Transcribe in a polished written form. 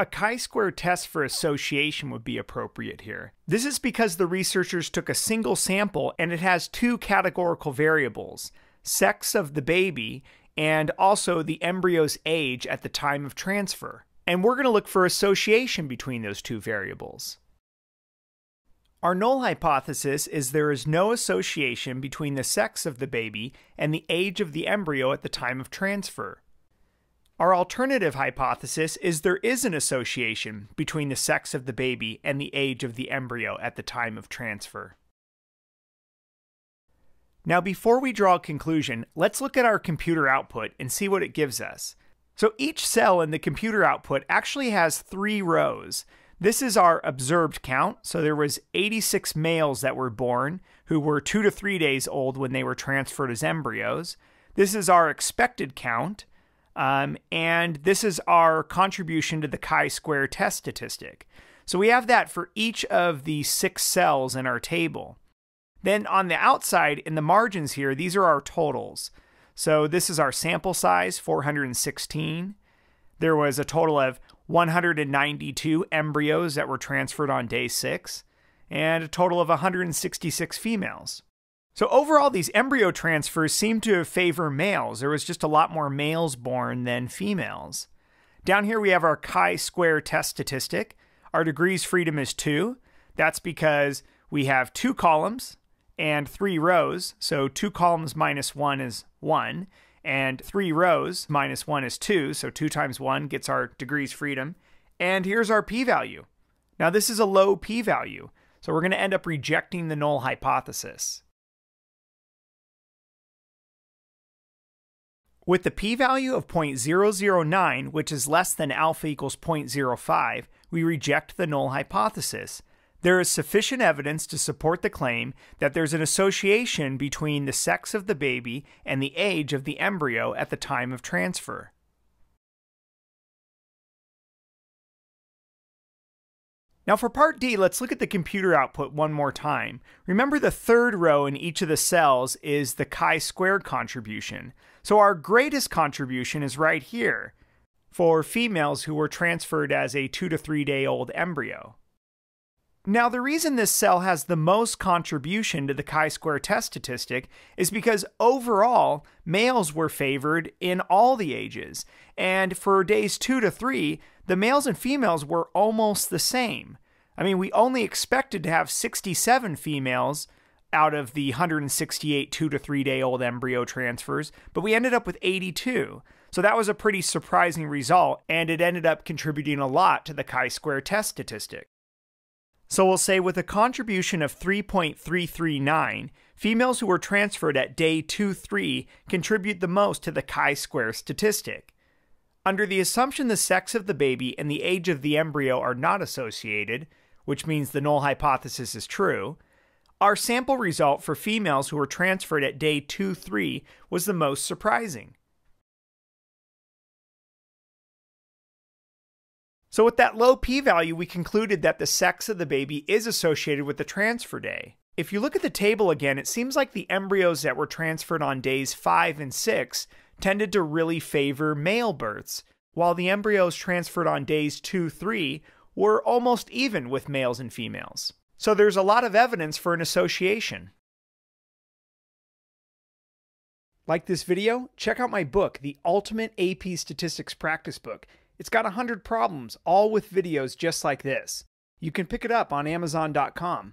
A chi-square test for association would be appropriate here. This is because the researchers took a single sample and it has two categorical variables, sex of the baby and also the embryo's age at the time of transfer. And we're going to look for association between those two variables. Our null hypothesis is there is no association between the sex of the baby and the age of the embryo at the time of transfer. Our alternative hypothesis is there is an association between the sex of the baby and the age of the embryo at the time of transfer. Now, before we draw a conclusion, let's look at our computer output and see what it gives us. So each cell in the computer output actually has 3 rows. This is our observed count, so there was 86 males that were born who were 2 to 3 days old when they were transferred as embryos. This is our expected count, and this is our contribution to the chi-square test statistic. So we have that for each of the 6 cells in our table. Then on the outside, in the margins here, these are our totals. So this is our sample size, 416. There was a total of 192 embryos that were transferred on day 6, and a total of 166 females. So overall, these embryo transfers seem to favor males. There was just a lot more males born than females. Down here, we have our chi-square test statistic. Our degrees freedom is 2. That's because we have 2 columns and 3 rows. So 2 columns minus 1 is 1. And 3 rows minus 1 is 2, so 2 times 1 gets our degrees freedom. And here's our p-value. Now this is a low p-value, so we're going to end up rejecting the null hypothesis. With the p-value of 0.009, which is less than alpha equals 0.05, we reject the null hypothesis. There is sufficient evidence to support the claim that there's an association between the sex of the baby and the age of the embryo at the time of transfer. Now for part D, let's look at the computer output one more time. Remember, the 3rd row in each of the cells is the chi-squared contribution. So our greatest contribution is right here for females who were transferred as a 2 to 3 day old embryo. Now, the reason this cell has the most contribution to the chi-square test statistic is because overall, males were favored in all the ages. And for days 2 to 3, the males and females were almost the same. I mean, we only expected to have 67 females out of the 168 2 to 3 day old embryo transfers, but we ended up with 82. So that was a pretty surprising result, and it ended up contributing a lot to the chi-square test statistic. So we'll say with a contribution of 3.339, females who were transferred at day 2-3 contribute the most to the chi-square statistic. Under the assumption the sex of the baby and the age of the embryo are not associated, which means the null hypothesis is true, our sample result for females who were transferred at day 2-3 was the most surprising. So with that low p-value, we concluded that the sex of the baby is associated with the transfer day. If you look at the table again, it seems like the embryos that were transferred on days 5 and 6 tended to really favor male births, while the embryos transferred on days 2-3 were almost even with males and females. So there's a lot of evidence for an association. Like this video? Check out my book, The Ultimate AP Statistics Practice Book. It's got 100 problems, all with videos just like this. You can pick it up on Amazon.com.